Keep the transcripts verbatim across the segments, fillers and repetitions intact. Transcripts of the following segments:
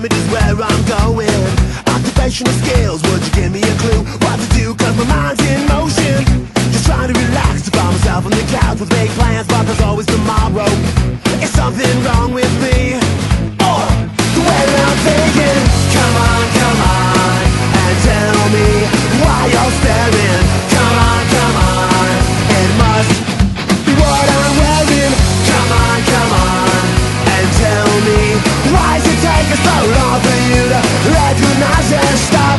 climate is where I'm going. Occupational skills, would you give me a clue? What to do, cause my mind's in motion. Just trying to relax, to find myself on the couch with big plans, but there's always tomorrow. Is something wrong with me? Or the way that I'm thinking? Come on, come on, and tell me why you're staring. Come on, come on, it must be what I'm wearing. Come on, come on, and tell me why's it taking so long for you to recognize and stop?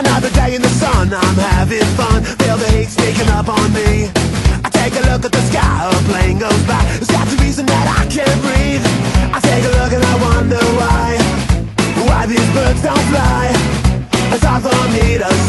Another day in the sun, I'm having fun. Feel the heat sneaking up on me. I take a look at the sky, a plane goes by. It's got the reason that I can't breathe. I take a look and I wonder why, why these birds don't fly. It's hard for me to